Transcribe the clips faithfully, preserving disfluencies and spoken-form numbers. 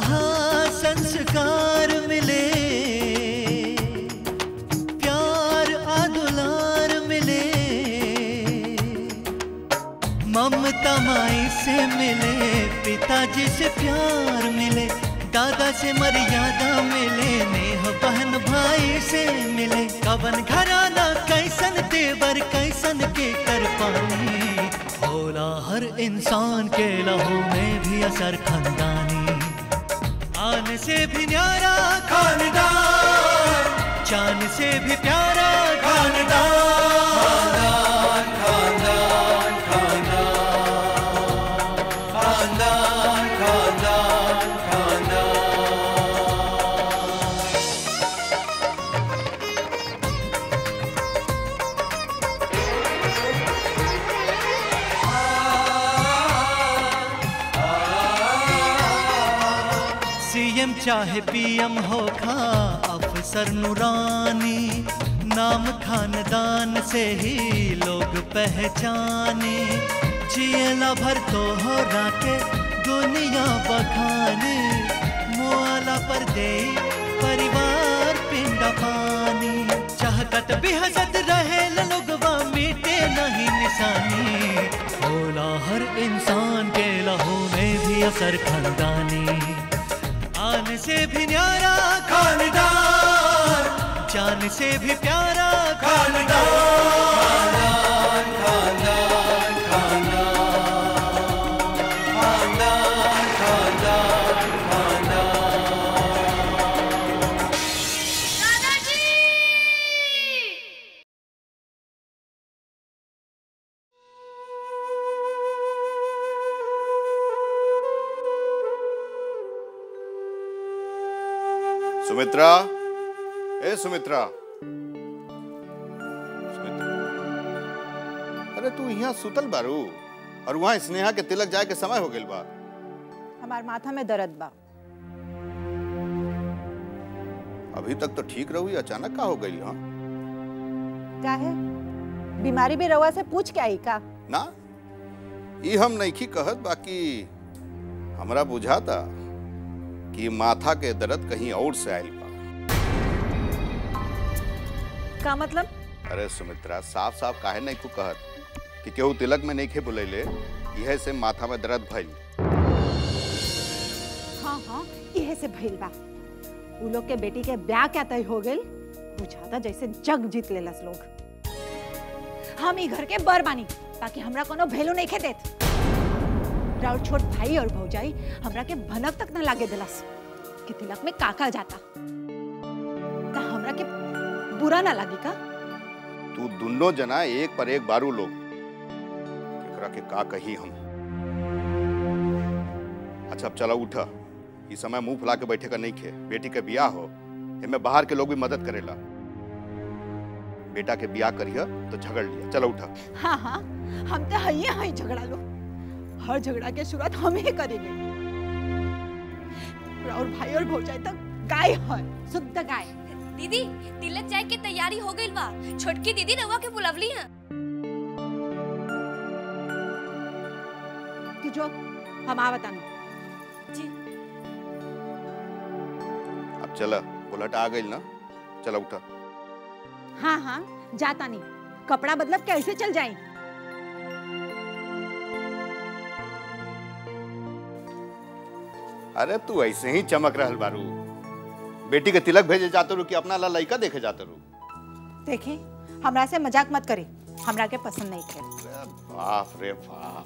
कहाँ संस्कार मिले, प्यार आदुलार मिले, ममता माई से मिले, पिताजी से प्यार मिले, दादा से मर्यादा मिले, नेह बहन भाई से मिले। कवन घराना कैसन तेवर कैसन के कर पानी, होला हर इंसान के लहू में भी असर खानदानी। आन से भी न्यारा खानदान, जान से भी प्यारा खानदान, खानदान खानदान खानदान खानदान चाहे पीएम हो खा अफसर नूरानी, नाम खानदान से ही लोग पहचाने। जियला भर तो हो राके दुनिया बखाने, मुआला पर दे परिवार पिंडा पानी। चाहत बेहजत रहे लोगवा मीटे नहीं निशानी, होला हर इंसान के लहू में भी असर खानदानी। जान से भी न्यारा खानदान, जान से भी प्यारा खानदान, खानदान खानदान खानदान खानदान खानदान। दादाजी सुमित्रा, ए सुमित्रा, सुमित्रा, अरे तू यहाँ सुतल बारू और वहाँ स्नेहा के तिलक जाए के समय हो गइल बा। हमार माथा में दर्द बा। अभी तक तो ठीक रहुई, अचानक का हो गइल? हाँ काहे, बीमारी भी रवा से पूछ के आई का? ना, ये हम नहीं कहत, बाकी हमरा बुझाता कि माथा के दर्द कहीं और से आयल बा। का मतलब? अरे सुमित्रा, साफ साफ काहे नहीं तू कहत कि केहू तिलक में नहीं खे बुलैले, यह से माथा में दर्द भइल। हाँ हाँ, यह से भइल बा। उ लोग के बेटी के ब्याह क्या तय हो गइल, बुझाता जैसे जग जीत लेलस लोग। हम ई घर के बर बानी, बाकी हमरा कोनो भेलू नहीं खे देत। और छोट भाई और भौजाई हमरा के भनक तक न लागे दिलस कि तिलक में काका जाता, ता हमरा के बुरा ना लागी का? तू दोनों जना एक पर एक बारू लोग, एकरा के का कही हम। अच्छा अब चला उठा, इस समय मुंह फुला के बैठे का नहीं खे। बेटी के बियाह हो, इनमें बाहर के लोग भी मदद करेला। बेटा के बियाह करिया तो झगड़ लिया, चला उठा। हाँ हाँ, हम तो हई हई झगड़ा लो, हर झगड़ा के शुरुआत हम ही करेंगे। और भाई और भौजाई तक गाय है, शुद्ध गाय। दीदी, तिलक जाए के तैयारी हो गई बा, छोटकी दीदी रवा के बुलावली है। कि जो हम आ बतान जी। अब चला, बुलट आ गई ना, चला उठा। हाँ हाँ जाता नहीं, कपड़ा बदलब कैसे चल जाए? अरे तू ऐसे ही चमक रहल बारू, बेटी के तिलक भेजे जाते रू कि अपना ला लड़का देखे जाते रू? देखी, हमरा से मजाक मत करी, हमरा के पसंद नहीं थे। बाप रे बाप,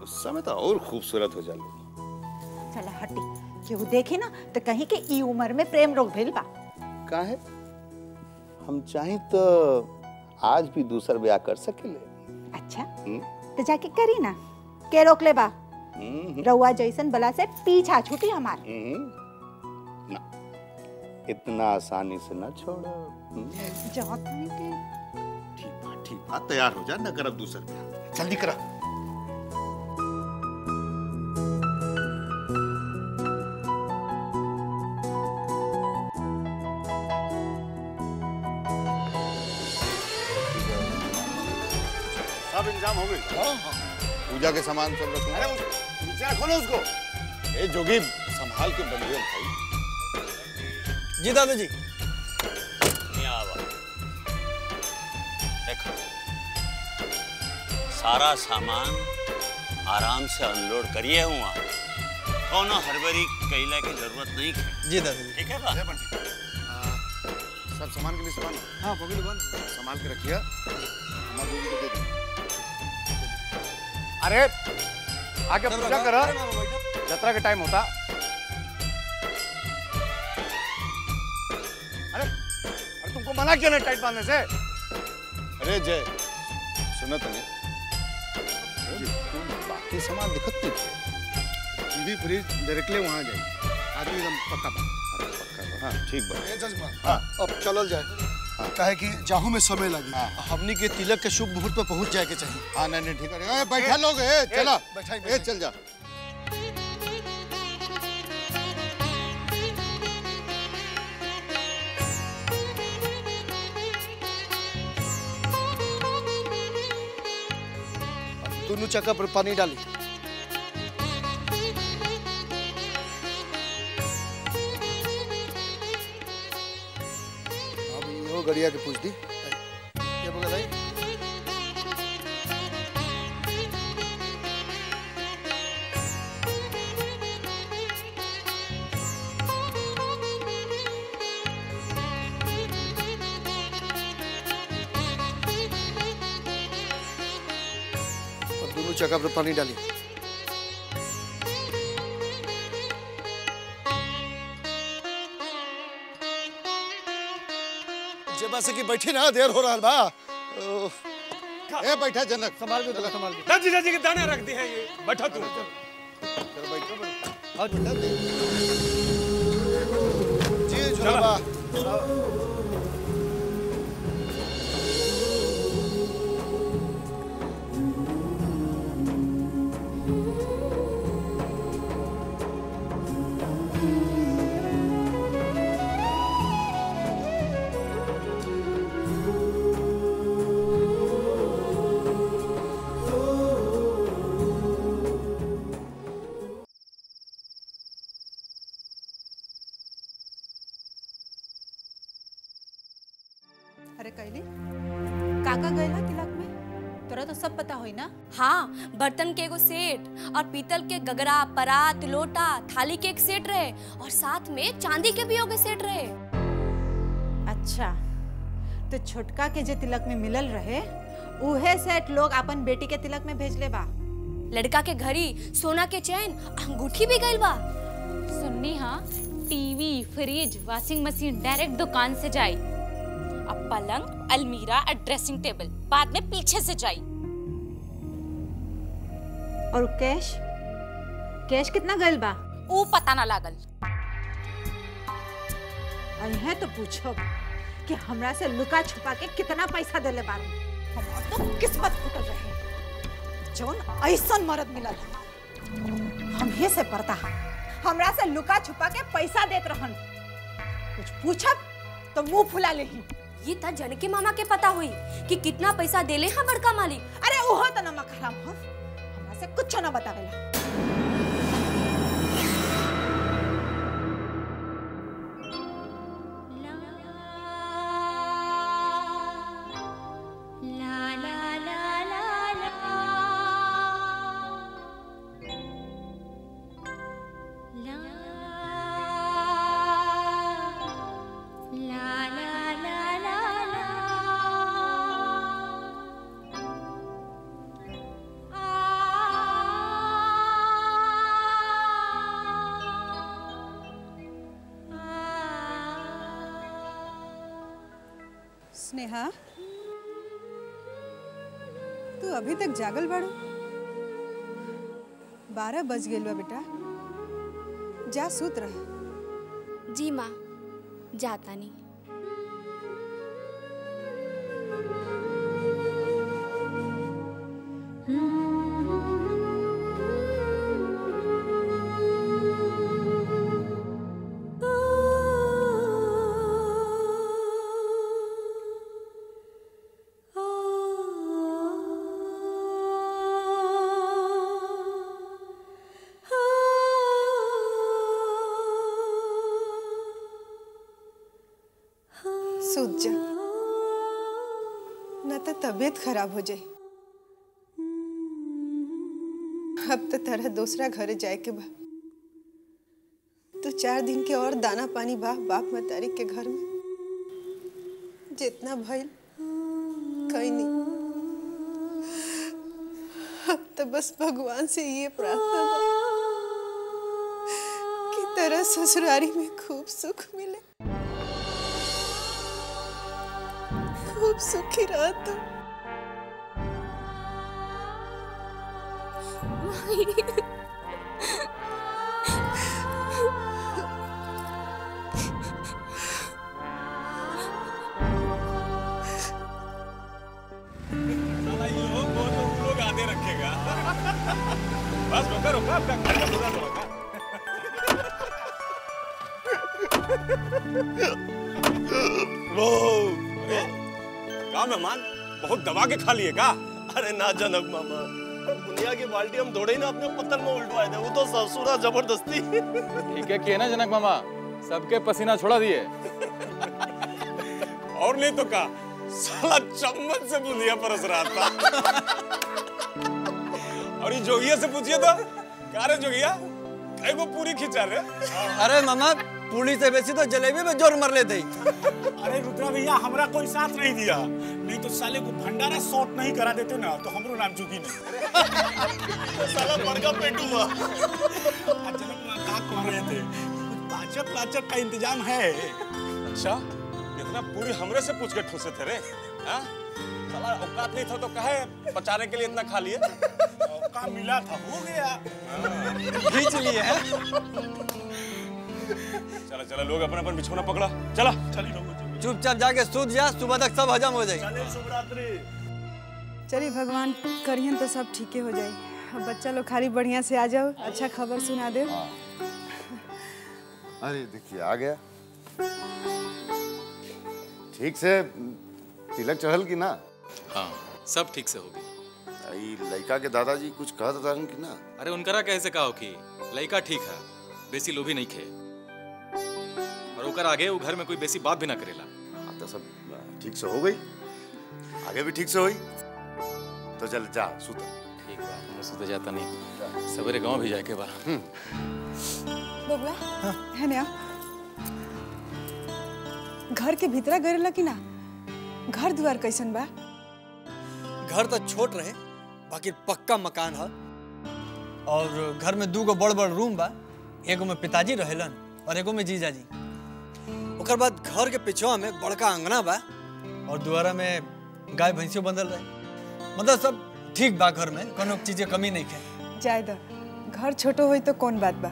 गुस्सा में तो और खूबसूरत हो जालू। चला हटी, केहू देखी ना तो कहीं के ई उम्र में प्रेम रोग भेल बा। काहे, हम चाहे तो आज भी दूसर ब्याह कर सकेले। अच्छा हुँ? तो जाके करी ना, के रोक ले बा? रहुआ जैसन बला से पीछा छूटी हमार। ना, इतना आसानी से ना छोड़ो। ठीक बात, ठीक बात, तैयार हो जा, ना कर अब दूसर ब्याह, जल्दी करा। सब इंतजाम हो गए? पूजा के सामान सब रखना है। खोलो उसको। ए जोगी संभाल के बनिए भाई। जी दादा जी। सारा सामान आराम से अनलोड करिए हुआ, कोनो हड़बड़ी कैला की जरूरत नहीं है। जी दादा जी। ठीक है बात। सब सामान के लिए सामान। हाँ बगल में संभाल के रखिए। अरे आगे पूजा करो, यात्रा का टाइम होता। अरे अरे तुमको मना क्यों नहीं टाइट बांधने से? अरे जय सुनो, तुम्हें बाकी सामान दिखत नहीं है। टीवी फ्रिज डायरेक्टली वहाँ जाए, आदमी एकदम पक्का पक्का। हाँ ठीक बात। हाँ अब चलल जाए, कहे कि जाहू में समय लगी। हमनी के तिलक के शुभ मुहूर्त पर पहुंच जाए के चाहिए। हाँ नहीं नहीं ठीक है, बैठा लोग चला बैठा चल जा। दोनों चक्का पर पानी डाली। गड़िया के पूछ दी क्या बोला भाई? और दोनों जगह पर पानी डाली। बस की बैठी ना, देर हो रहा बा। ए बैठा जनक, संभाल के चला, संभाल के। दादी दादी के दाने रख दिए हैं ये, बैठा तू। चल बैठो बैठो। जी झुलाबा। हाँ बर्तन के एगो सेट और पीतल के गगरा परात लोटा थाली के एक सेट रहे और साथ में चांदी के भी एगो सेट रहे। अच्छा तो छोटका के जो तिलक में मिलल रहे उहे सेट लोग अपन बेटी के तिलक में भेजले बा। लड़का के घड़ी सोना के चैन अंगूठी भी गइल बा। सुननी हाँ, TV fridge washing machine direct दुकान से जाई। अब पलंग अलमीरा और ड्रेसिंग टेबल बाद में पीछे से जाई। और कैश कैश कितना गल बा वो पता ना लागल। है तो पूछो कि हमरा से लुका छुपा के कितना पैसा देले बारे। हमार तो किस्मत फुटल रहे जोन ऐसन मरद मिलल हमहे से पड़ता। हमरा से लुका छुपा के पैसा देत रहन, कुछ पूछब तो मुंह फुला लेही। ये तो जनके मामा के पता हुई कि कितना पैसा देले हा बड़का मालिक। अरे ओहो तो नमक हराम हो से कुछ ना बतावेला। ला ला ला ला ला ला ला ला ला ला नेहा, तू अभी तक जागल बाड़ू? बारह बज गेल बा बेटा, जा सूत रह। जी माँ, जाता नहीं। सूझ जा, ना तो तबीयत खराब हो जाए। अब तो तरह दूसरा घर जाए के बा, तो चार दिन के और दाना पानी बा बाप मतारी के घर में, जितना भइल कहीं नहीं। अब तो बस भगवान से ये प्रार्थना बा कि तरह ससुरारी में खूब सुख मिले, खूब सुखी रहा तू। मेहमान बहुत दबा के खा लिए का? अरे ना जनक मामा, दुनिया की बाल्टी हम दौड़े ही ना अपने पत्थर में उल्टवाए थे, वो तो ससुरा जबरदस्ती। ठीक है किया ना जनक मामा, सबके पसीना छोड़ा दिए। और नहीं तो का साला चम्मच से बुंदिया परस रहा था। और ये जोगिया से पूछिए तो क्या रे जोगिया, कई को पूरी खिंचा रहे। अरे मामा पूरी से बेसी तो जलेबी में जोर मर लेते। अरे रुद्रा भैया हमरा कोई साथ नहीं दिया, नहीं तो साले को भंडारा शॉट नहीं करा देते ना तो हमरो नाम चुकी नहीं। साला बड़का पेटू हुआ। अच्छा क्या कह रहे थे, पाचक पाचक का इंतजाम है। अच्छा इतना पूरी हमरे से पूछ के ठूसे थे रे? हां साला औकात नहीं था तो काहे बचाने के लिए इतना खा लिए? औकात मिला था हो गया, खींच लिए है। चला चला लोग अपना अपन बिछौना पकड़ा, चला चली लोग चुपचाप जाके सूत जा, सुबह तक सब हजम हो जाए। शुभरात्रि। चलिए भगवान करियन तो सब ठीक हो जाए। अब बच्चा लोग खाली बढ़िया से आ जाओ, अच्छा खबर सुना दे। अरे देखिए आ गया, ठीक से तिलक चढ़ल की ना? हाँ सब ठीक से होगी। लड़का के दादाजी कुछ कहा कि ना? अरे उनका कैसे कहा कि लड़का ठीक है, बेसी लोभी नहीं खे, ओकर आगे वो घर में कोई बेसी बात भी ना करेला। तो सब ठीक से हो गई, आगे भी ठीक से होई। तो चल जा सुता। ठीक बा, मैं सुता जाता नहीं, सवेरे गांव भी जाए के बा। बबुआ है ना घर के भीतरा गरेला कि ना? घर द्वार कैसन बा? घर तो छोट रहे, बाकी पक्का मकान है, और घर में दूगो बड़ बड़ रूम बा, एगो में पिताजी रहेलन और एगो में जीजा जी। उसके बाद घर के पिछवा में बड़का अंगना बा और दुआरा में गाय भैंसियों बंधल रहे, मतलब सब ठीक बा, घर में कोनो चीजें कमी नहीं है। जाए द घर छोटो होई तो कौन बात बा,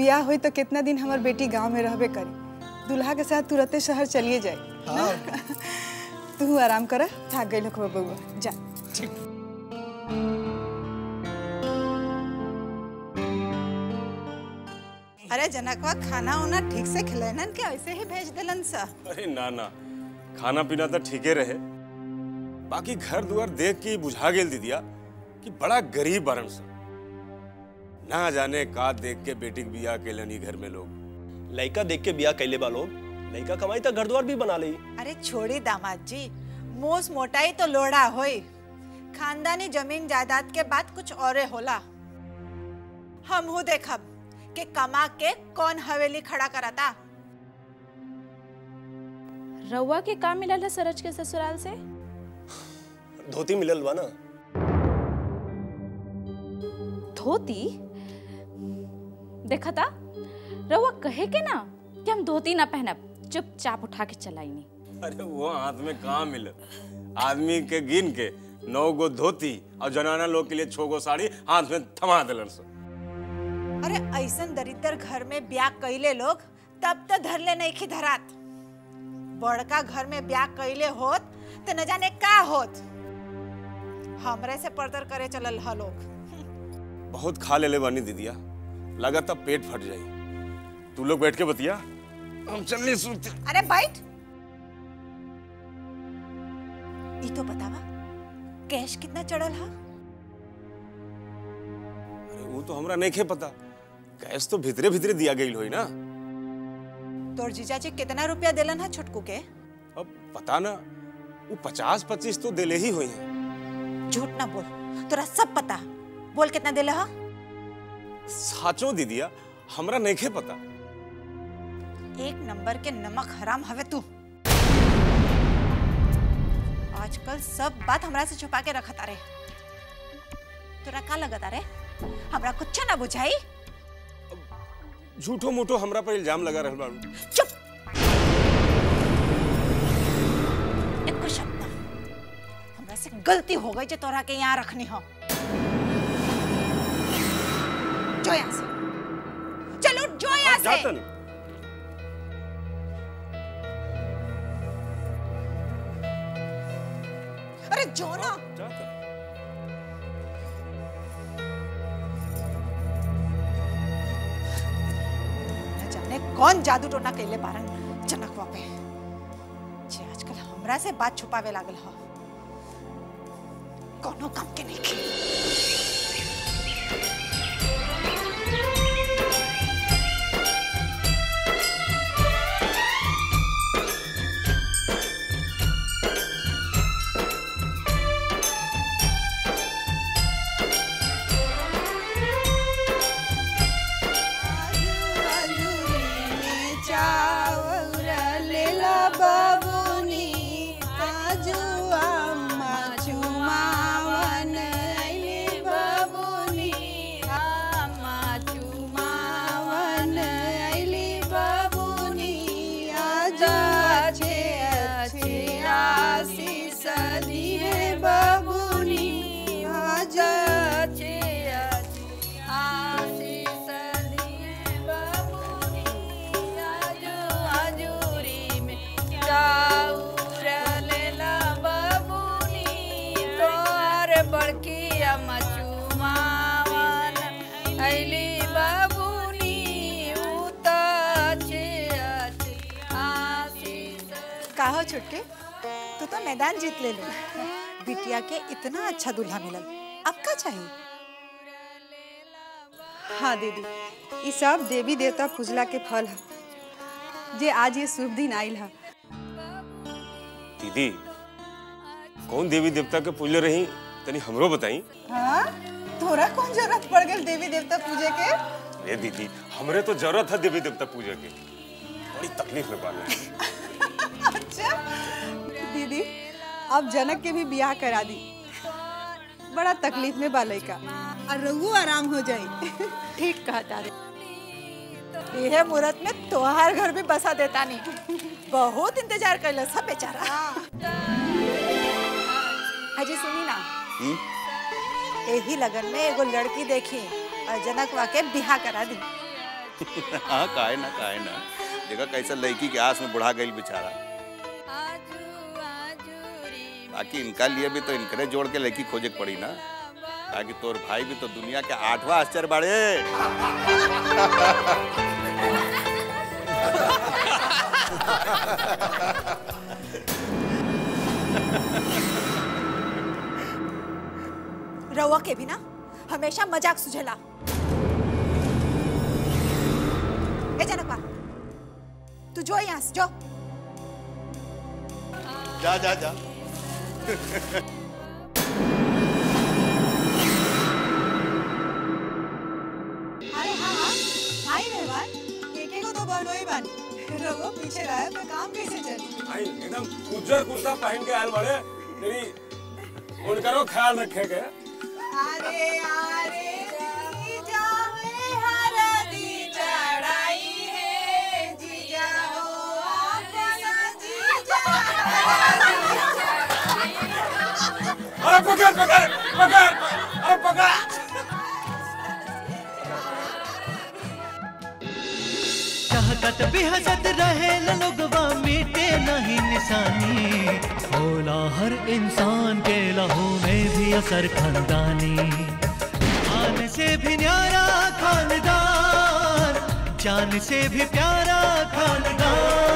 बियाह होई तो कितना दिन हमार बेटी गांव में रहबे करे, दुल्हा के साथ तुरंत शहर चलिए जाए। हाँ। तू आराम कर, थक गई हो बबुआ, जा। ठीक। अरे जनकवा खाना उना ठीक से खिलानन के ऐसे ही भेज देलन सा? अरे ना ना, खाना पीना तो ठीके रहे, बाकी घर दुआर देख के बुझा गेल दीदिया कि बड़ा गरीब बारन सा, ना जाने का देख के बेटी के बियाह केलनी घर में लोग। लड़का देख के बियाह कैले बा लोग, लड़का कमाई तो घर द्वार भी बना ले। अरे छोड़ी दामाद जी, मोस मोटाई तो लोड़ा होई, खानदानी जमीन जायदाद के बाद कुछ और होला। हम हूँ देखब के कमा के कौन हवेली खड़ा कराता। रउआ के काम मिलल है सरज के ससुराल से? धोती मिलल बा ना। धोती? देखा था रउआ कहे के ना कि हम धोती ना पहनब, चुपचाप उठा के चलाईनी। अरे वो हाथ में कहाँ मिलल, आदमी के गिन के नौ गो धोती और जनाना लोग के लिए छो गो साड़ी हाथ में थमा दिलन सो। अरे ऐसा दरिद्र घर में ब्याह कैले लोग तब तो धरले नहीं की धरात, बड़का घर में ब्याह कैले होत तो न जाने का होत, हमरे से पर्दर करे चलल ह लोग। बहुत खा लेले बानी दीदिया, लगा तब पेट फट जाई, तू लोग बैठ के बतिया, हम चलनी सुनते। अरे बैठ, ये तो बतावा कैश कितना चढ़ल है? अरे वो तो हमरा नहीं के पता, कैश तो भितरे भितरे दिया गई होई ना। तोर जीजाजी कितना रुपया देलन है छोटकू के? अब पता ना, वो पचास पच्चीस तो देले ही हुई है। झूठ ना बोल, तोरा सब पता। बोल कितना देला है? साचो दीदिया, हमरा नहीं खे पता। एक नंबर के नमक हराम हवे तू। आजकल सब बात हमरा से छुपा के रखता रे। तोरा का लगता रे? हमरा कुछ ना बुझाई। झूठो मोटो हमरा पर इल्जाम लगा रहल बाड़ू। चुप। एको शब्द हमरा से गलती हो गई जो तोरा के यहाँ रखनी हो। जो यहाँ से। चलो जो यहाँ से। जाता नहीं। अरे जो ना। जाता। कौन जादू टोना कैले पारन जनक बापे जे आजकल हमरा से बात छुपावे लागल हो कोनो काम के नहीं की। कहो छोटके, तू तो मैदान जीत ले लो। बिटिया के इतना अच्छा दूल्हा मिलल, अब का चाहिए? हाँ दीदी, ये सब देवी देवता पूजला के फल है जे आज ये शुभ दिन आयल है। दीदी, कौन देवी देवता के पूजले रही तनी हमरो बताई। हाँ, तोरा कौन जरूरत पड़ गई देवी देवता पूजे के? अरे दीदी, हमरे तो जरूरत है देवी देवता पूजे के, बड़ी तकलीफ में बाल। अच्छा दीदी, अब जनक के भी ब्याह करा दी, बड़ा तकलीफ में बालई का, और रघु आराम हो जाए। ठीक कहता रे, यह मुहूर्त में तोहार घर भी बसा देता नहीं। बहुत इंतजार कर लो सब बेचारा। अजी सुनी ना, यही लगन में एगो लड़की देखी और जनक वाके ब्याह करा दी। हाँ, काहे ना काहे ना, देखा कैसा लड़की के आस में बुढ़ा गई बेचारा। बाकी इनका लिए भी तो इनकरे जोड़ के लड़की खोजे पड़ी ना, ताकि तोर भाई भी तो दुनिया के आठवां आश्चर्य बाड़े। रवा के भी ना हमेशा मजाक सुझला। ए जनक, तू जो यहाँ से जो जा जा जा। अरे हाँ हाँ, हाय मेहमान, केके को तो बोलो ही बन। रघु पीछे रहा है, पर काम कैसे चल? आई एकदम उज्जर कुर्ता पहन के आए बड़े, तेरी उनका रो ख्याल रखेगा। अरे अरे जीजा में हरदी चढ़ाई है, जीजा हो अपना जीजा। अरे पकड़ पकड़ पकड़, अरे पकड़। चाहत बेहसत रहे लोगवा, मिटे नहीं निशानी। होला हर इंसान के लहू में भी असर खानदानी। खान से भी न्यारा खानदान, जान से भी प्यारा खानदान।